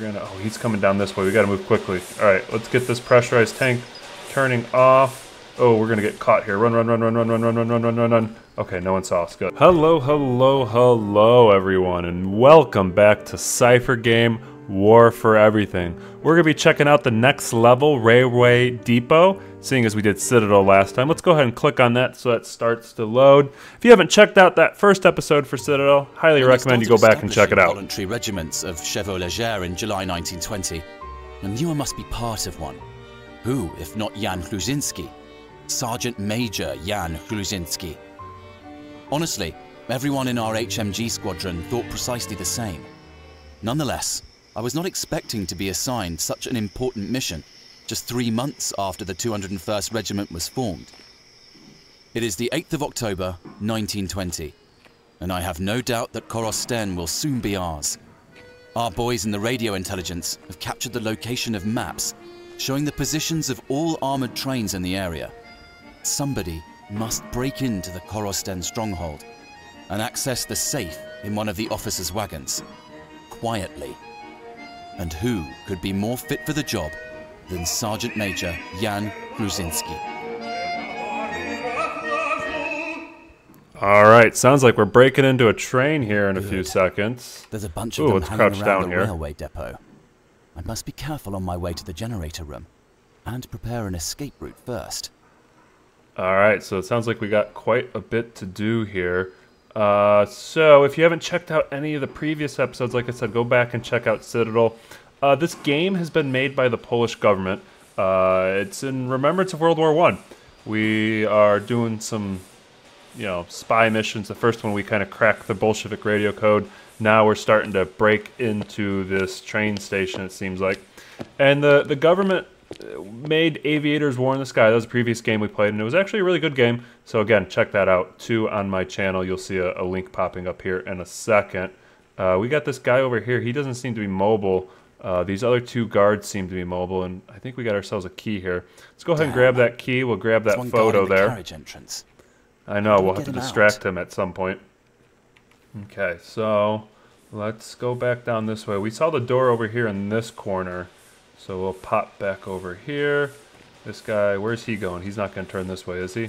gonna... Oh, he's coming down this way. We gotta move quickly. Alright, let's get this pressurized tank turning off. Oh, we're gonna get caught here. Run, run, run, run, run, run, run, run, run, run, run, run. Okay, no one saw us. Good. Hello, hello, hello, everyone, and welcome back to Cypher Game, War for Everything. We're gonna be checking out the next level, Railway Depot, seeing as we did Citadel last time. Let's go ahead and click on that so that starts to load. If you haven't checked out that first episode for Citadel, highly recommend you go back and check it out. Voluntary regiments of chevaux légers in July 1920, and you must be part of one. Who, if not Jan Kluzinski? Sergeant Major Jan Gruszynski. Honestly, everyone in our HMG squadron thought precisely the same. Nonetheless, I was not expecting to be assigned such an important mission just 3 months after the 201st Regiment was formed. It is the 8th of October, 1920, and I have no doubt that Korosten will soon be ours. Our boys in the radio intelligence have captured the location of maps showing the positions of all armoured trains in the area. Somebody must break into the Korosten stronghold and access the safe in one of the officers' wagons, quietly. And who could be more fit for the job than Sergeant Major Jan Gruszynski? All right, sounds like we're breaking into a train here in a few seconds. There's a bunch of them hanging around the railway depot. I must be careful on my way to the generator room and prepare an escape route first. Alright, so it sounds like we got quite a bit to do here. So, if you haven't checked out any of the previous episodes, like I said, go back and check out Citadel. This game has been made by the Polish government. It's in remembrance of World War I. We are doing some, you know, spy missions. The first one we kind of cracked the Bolshevik radio code. Now we're starting to break into this train station, it seems like. And the government made Aviators War in the Sky. That was the previous game we played, and it was actually a really good game. So again, check that out too on my channel. You'll see a link popping up here in a second. We got this guy over here. He doesn't seem to be mobile. These other two guards seem to be mobile, and I think we got ourselves a key here. Let's go ahead and grab that key. We'll grab that photo there. I know, we'll have to distract him at some point. Okay, so let's go back down this way. We saw the door over here in this corner. So we'll pop back over here. This guy, where's he going? He's not going to turn this way, is he?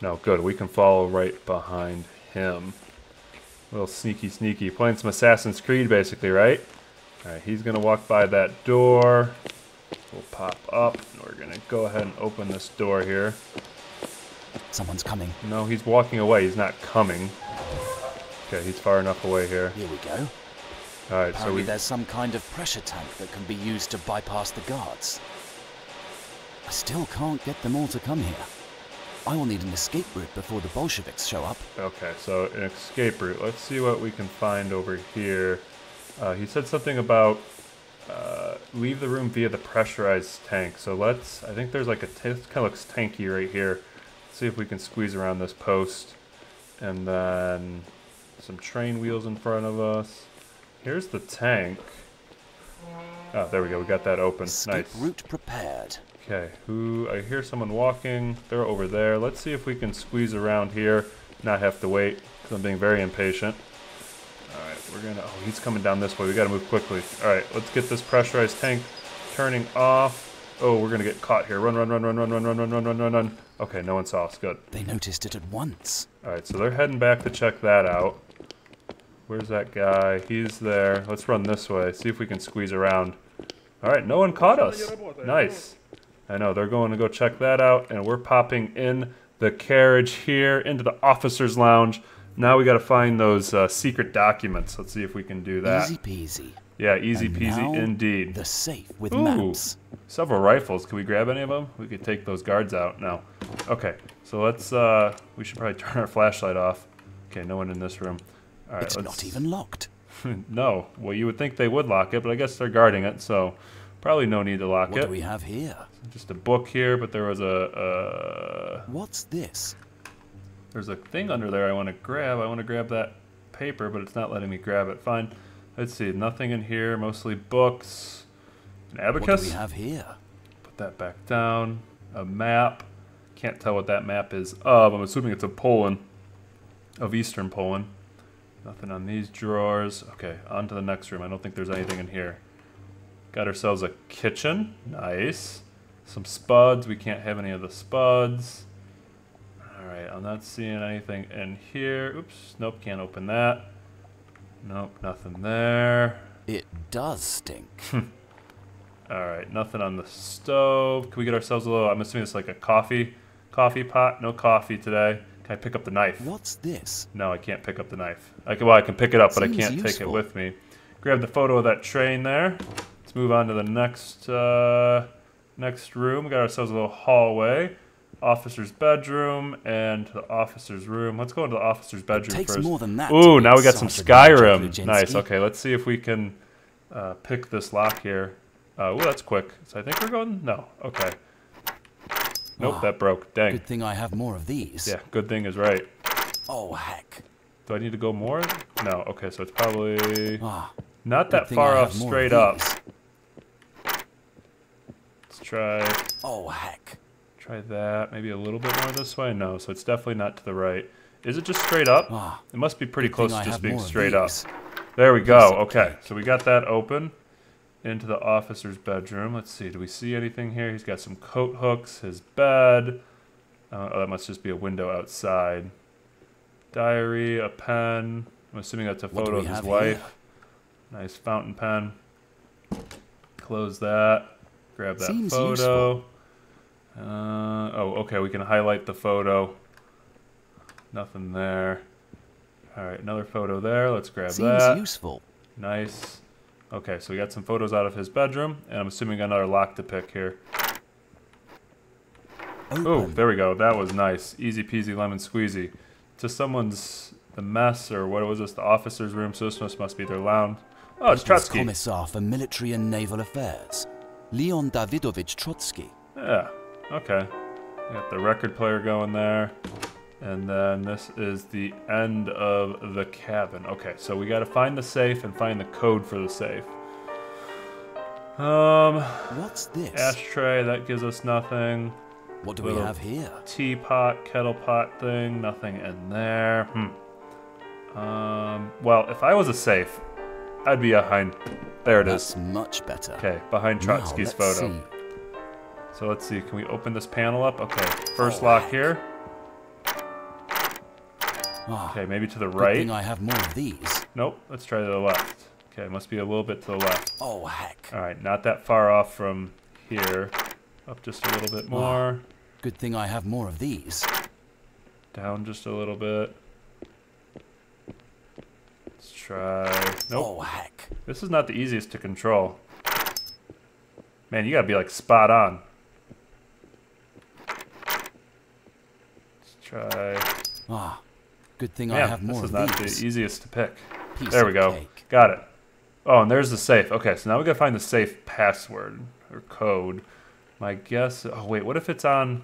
No, good. We can follow right behind him. A little sneaky, sneaky. Playing some Assassin's Creed, basically, right? All right, he's going to walk by that door. We'll pop up. And we're going to go ahead and open this door here. Someone's coming. No, he's walking away. He's not coming. Okay, he's far enough away here. Here we go. All right, apparently so there's some kind of pressure tank that can be used to bypass the guards. I still can't get them all to come here. I will need an escape route before the Bolsheviks show up. Okay, so an escape route. Let's see what we can find over here. He said something about leave the room via the pressurized tank. So let's, I think there's like a, it kind of looks tanky right here. Let's see if we can squeeze around this post. And then some train wheels in front of us. Here's the tank. Oh, there we go. We got that open. Escape nice. Route prepared. Okay. Who? I hear someone walking. They're over there. Let's see if we can squeeze around here. Not have to wait. Because I'm being very impatient. All right. We're gonna. Oh, he's coming down this way. We got to move quickly. All right. Let's get this pressurized tank turning off. Oh, we're gonna get caught here. Run, run, run, run, run, run, run, run, run, run, run, run. Okay. No one saw us. Good. They noticed it at once. All right. So they're heading back to check that out. Where's that guy? He's there. Let's run this way. See if we can squeeze around. All right, no one caught us. Nice. I know, they're going to go check that out, and we're popping in the carriage here into the officer's lounge. Now we got to find those secret documents. Let's see if we can do that. Easy peasy. Yeah, easy peasy indeed. The safe with maps. Several rifles. Can we grab any of them? We could take those guards out now. Okay, so let's, we should probably turn our flashlight off. Okay, no one in this room. Right, it's not even locked. No. Well, you would think they would lock it, but I guess they're guarding it, so probably no need to lock it. What do we have here? Just a book here, but there was a... What's this? There's a thing under there I want to grab. I want to grab that paper, but it's not letting me grab it. Fine. Let's see. Nothing in here. Mostly books. An abacus? What do we have here? Put that back down. A map. Can't tell what that map is of. I'm assuming it's of Poland. Of Eastern Poland. Nothing on these drawers. Okay, on to the next room. I don't think there's anything in here. Got ourselves a kitchen. Nice. Some spuds. We can't have any of the spuds. Alright, I'm not seeing anything in here. Oops. Nope, can't open that. Nope, nothing there. It does stink. Alright, nothing on the stove. Can we get ourselves a little... I'm assuming it's like a coffee pot. No coffee today. Can I pick up the knife? What's this? No, I can't pick up the knife. Well, I can pick it up, but I can't take it with me. Grab the photo of that train there. Let's move on to the next next room. We got ourselves a little hallway, officer's bedroom, and the officer's room. Let's go into the officer's bedroom first. Takes more than that. Ooh, now we got some Skyrim. Nice. Okay, let's see if we can pick this lock here. Ooh, that's quick. So I think we're going. No. Okay. Nope, that broke. Dang. Good thing I have more of these. Yeah, good thing is right. Oh, heck. Do I need to go more? No. Okay, so it's probably not that far off straight up. Let's try. Oh, heck. Try that. Maybe a little bit more this way. No, so it's definitely not to the right. Is it just straight up? It must be pretty close to just being straight up. There we go. Okay, so we got that open. Into the officer's bedroom. Let's see, do we see anything here? He's got some coat hooks, his bed. Oh, that must just be a window outside. Diary, a pen. I'm assuming that's a photo of his wife. Here? Nice fountain pen. Close that. Grab that photo. Oh, okay, we can highlight the photo. Nothing there. All right, another photo there. Let's grab that. Seems useful. Nice. Okay, so we got some photos out of his bedroom, and I'm assuming another lock to pick here. Oh, there we go. That was nice. Easy peasy lemon squeezy. To someone's the mess, or what was this? The officer's room. So this must be their lounge. Oh, it's Trotsky. Commissar for Military and Naval Affairs, Leon Davidovich Trotsky. Yeah. Okay. We got the record player going there, and then this is the end of the cabin. Okay, so we got to find the safe and find the code for the safe. What's this? Ashtray, that gives us nothing. What do we have here? Teapot, kettle pot thing, nothing in there. Well, if I was a safe, I'd be behind. There it is. That's much better. Okay, behind Trotsky's photo. See. So let's see, can we open this panel up? Okay, first lock here. Okay, maybe to the right. Good thing I have more of these. Nope, let's try to the left. Okay, must be a little bit to the left. Oh, heck. All right, not that far off from here. Up just a little bit more. Good thing I have more of these. Down just a little bit. Let's try... Nope. Oh, heck. This is not the easiest to control. Man, you gotta be like spot on. Let's try... Good thing I have more of these. This is not the easiest to pick. There we go. Got it. Oh, and there's the safe. Okay, so now we gotta find the safe password or code. My guess. Oh wait, what if it's on?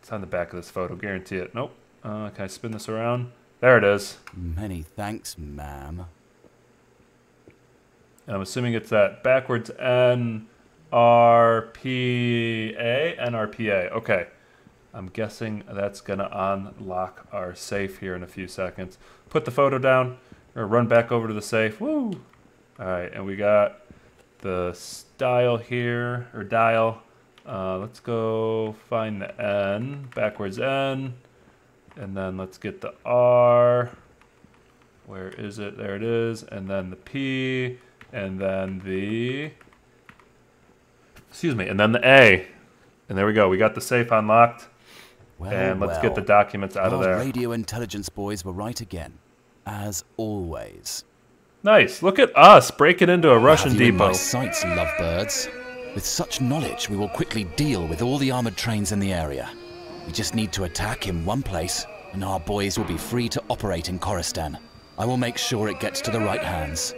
It's on the back of this photo. Guarantee it. Nope. Can I spin this around? There it is. Many thanks, ma'am. And I'm assuming it's that backwards NRPA. Okay. I'm guessing that's going to unlock our safe here in a few seconds. Put the photo down, or run back over to the safe. Woo! All right, and we got the style here, or dial. Let's go find the N, backwards N, and then let's get the R. Where is it? There it is. And then the P, and then the, excuse me, and then the A. And there we go. We got the safe unlocked. Well, and let's get the documents out of there. Radio intelligence boys were right again, as always. Nice. Look at us breaking into a Russian depot. Have you in my sights, lovebirds. With such knowledge, we will quickly deal with all the armored trains in the area. We just need to attack in one place, and our boys will be free to operate in Korosten. I will make sure it gets to the right hands.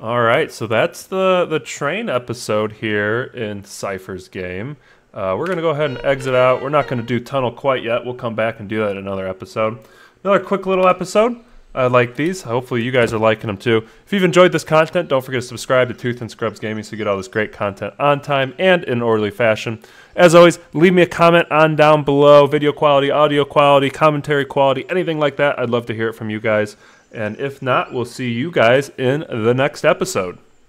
All right, so that's the train episode here in Cypher's Game. We're going to go ahead and exit out. We're not going to do tunnel quite yet. We'll come back and do that in another episode. Another quick little episode. I like these. Hopefully you guys are liking them too. If you've enjoyed this content, don't forget to subscribe to Tooth and Scrubs Gaming so you get all this great content on time and in an orderly fashion. As always, leave me a comment on down below. Video quality, audio quality, commentary quality, anything like that. I'd love to hear it from you guys. And if not, we'll see you guys in the next episode.